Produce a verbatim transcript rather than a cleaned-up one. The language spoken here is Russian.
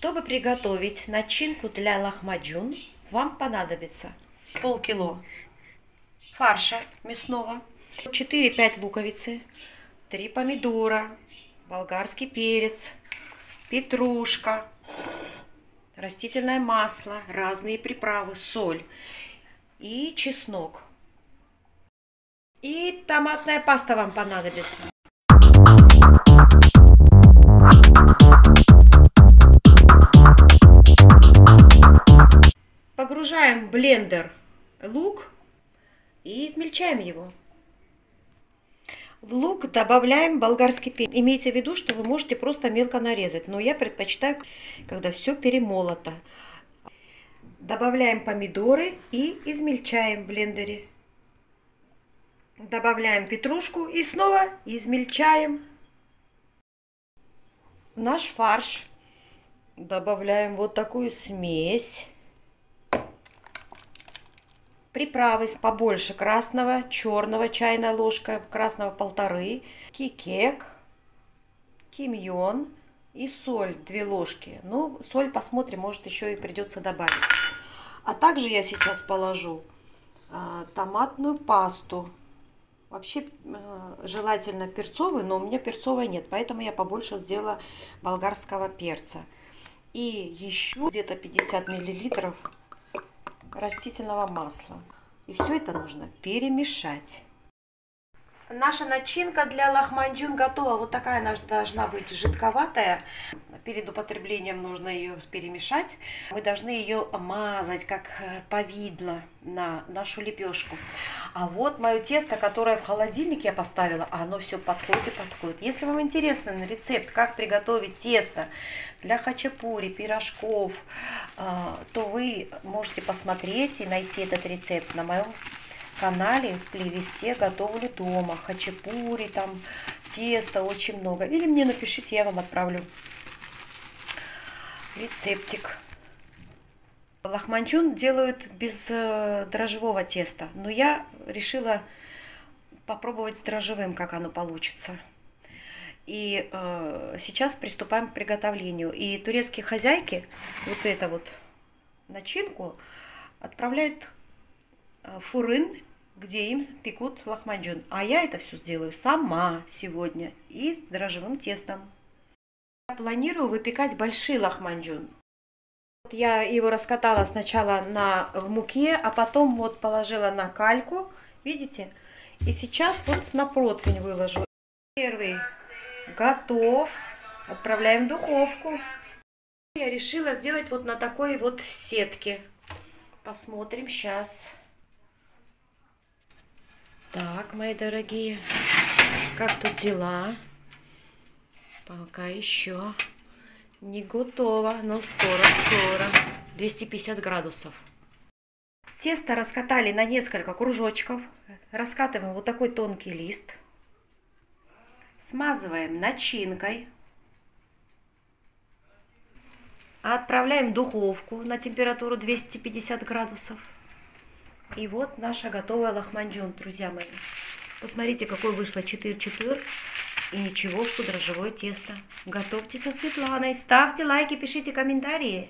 Чтобы приготовить начинку для лахмаджун, вам понадобится полкило фарша мясного, четыре-пять луковицы, три помидора, болгарский перец, петрушка, растительное масло, разные приправы, соль и чеснок. И томатная паста вам понадобится. Погружаем в блендер лук и измельчаем его. В лук добавляем болгарский перец. Имейте в виду, что вы можете просто мелко нарезать, но я предпочитаю, когда все перемолото. Добавляем помидоры и измельчаем в блендере. Добавляем петрушку и снова измельчаем. В наш фарш добавляем вот такую смесь. Приправы побольше красного, черного, чайная ложка, красного полторы, кикек, кимьон и соль две ложки. Ну, соль, посмотрим, может еще и придется добавить. А также я сейчас положу э, томатную пасту. Вообще э, желательно перцовую, но у меня перцовой нет, поэтому я побольше сделала болгарского перца. И еще где-то пятьдесят миллилитров растительного масла. И все это нужно перемешать. Наша начинка для лахмаджун готова. Вот такая она должна быть жидковатая. Перед употреблением нужно ее перемешать. Мы должны ее мазать, как повидло, на нашу лепешку. А вот мое тесто, которое в холодильник я поставила, оно все подходит и подходит. Если вам интересен рецепт, как приготовить тесто для хачапури, пирожков, то вы можете посмотреть и найти этот рецепт на моем канале в плейлисте «Готовлю дома». Хачапури, там теста очень много. Или мне напишите, я вам отправлю рецептик. Лахмаджун делают без дрожжевого теста, но я решила попробовать с дрожжевым, как оно получится. И э, сейчас приступаем к приготовлению. И турецкие хозяйки вот эту вот начинку отправляют в фурын, где им пекут лахмаджун. А я это все сделаю сама сегодня и с дрожжевым тестом. Я планирую выпекать большие лахмаджун. Я его раскатала сначала на, в муке, а потом вот положила на кальку, видите? И сейчас вот на противень выложу. Первый готов. Отправляем в духовку. Я решила сделать вот на такой вот сетке. Посмотрим сейчас. Так, мои дорогие, как тут дела? Пока еще не готово, но скоро-скоро. двести пятьдесят градусов. Тесто раскатали на несколько кружочков. Раскатываем вот такой тонкий лист. Смазываем начинкой. Отправляем в духовку на температуру двести пятьдесят градусов. И вот наша готовая лахмаджун, друзья мои. Посмотрите, какой вышло четыр-четыр. И ничего, что дрожжевое тесто. Готовьте со Светланой. Ставьте лайки, пишите комментарии.